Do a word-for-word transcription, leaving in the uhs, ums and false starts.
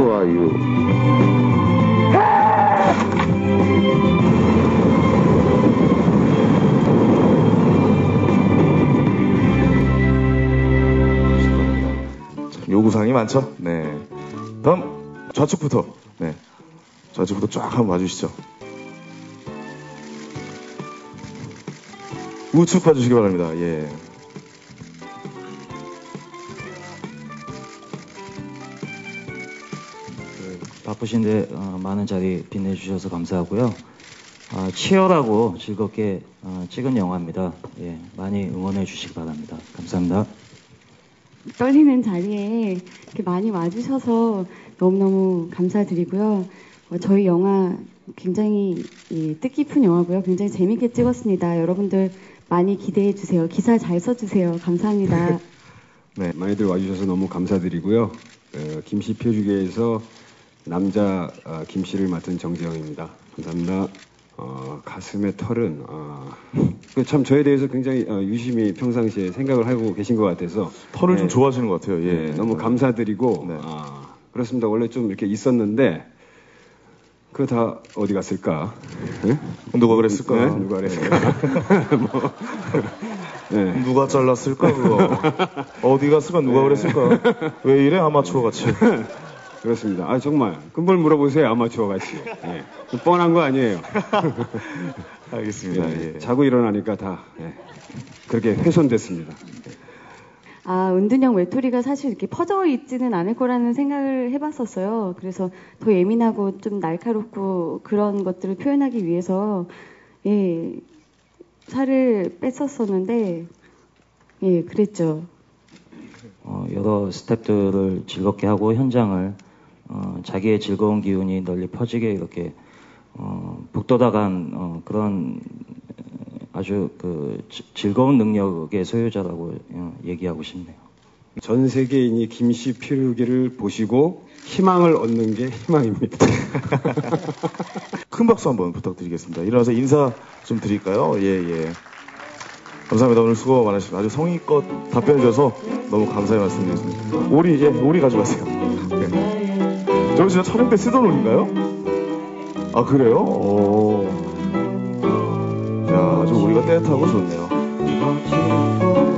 Who are you? 요구사항이 많죠? 네. 그럼 좌측부터, 네. 좌측부터 쫙 한번 봐주시죠. 우측 봐주시기 바랍니다. 예. 바쁘신데 어, 많은 자리 빛내주셔서 감사하고요. 어, 치열하고 즐겁게 어, 찍은 영화입니다. 예, 많이 응원해 주시기 바랍니다. 감사합니다. 떨리는 자리에 이렇게 많이 와주셔서 너무너무 감사드리고요. 어, 저희 영화 굉장히 예, 뜻깊은 영화고요. 굉장히 재밌게 찍었습니다. 여러분들 많이 기대해 주세요. 기사 잘 써주세요. 감사합니다. 네, 많이들 와주셔서 너무 감사드리고요. 어, 김씨 표류기에서 남자 어, 김씨를 맡은 정재영입니다. 감사합니다. 어, 가슴의 털은 어, 참 저에 대해서 굉장히 어, 유심히 평상시에 생각을 하고 계신 것 같아서 털을 네, 좀 좋아하시는 것 같아요. 예, 네, 너무 감사드리고 네. 아, 그렇습니다. 원래 좀 이렇게 있었는데 그거 다 어디 갔을까? 네? 누가 그랬을까? 네? 누가 그랬을까? 뭐, 네. 누가 잘랐을까? 그거 어디 갔을까? 누가 네. 그랬을까? 왜 이래 아마추어 같이? 그렇습니다. 아, 정말. 금발 물어보세요. 아마추어 같이. 예. 뻔한 거 아니에요. 알겠습니다. 예, 예. 자고 일어나니까 다, 예. 그렇게 훼손됐습니다. 아, 은둔형 외톨이가 사실 이렇게 퍼져 있지는 않을 거라는 생각을 해봤었어요. 그래서 더 예민하고 좀 날카롭고 그런 것들을 표현하기 위해서, 예, 살을 뺐었었는데, 예, 그랬죠. 어, 여러 스태프들을 즐겁게 하고 현장을 어, 자기의 즐거운 기운이 널리 퍼지게 이렇게 어, 북돋아간 어, 그런 아주 그 지, 즐거운 능력의 소유자라고 어, 얘기하고 싶네요. 전 세계인이 김씨 표류기를 보시고 희망을 얻는 게 희망입니다. 큰 박수 한번 부탁드리겠습니다. 일어나서 인사 좀 드릴까요? 예, 예. 감사합니다. 오늘 수고 많으십니다. 아주 성의껏 답변해주셔서 너무 감사의 말씀드리겠습니다. 오리, 예, 오리 가져가세요. 네. 저거 진짜 촬영 때 쓰던 오리인가요? 아, 그래요? 오. 야, 저 오리가 따뜻하고 좋네요.